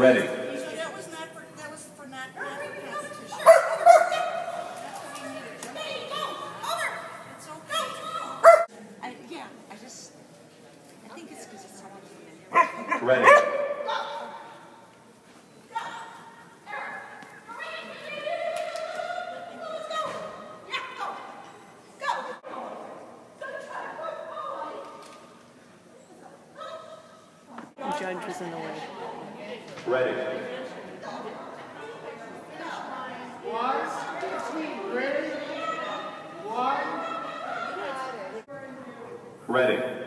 Ready. Ready. The judge was in the way. Ready. Ready. Ready.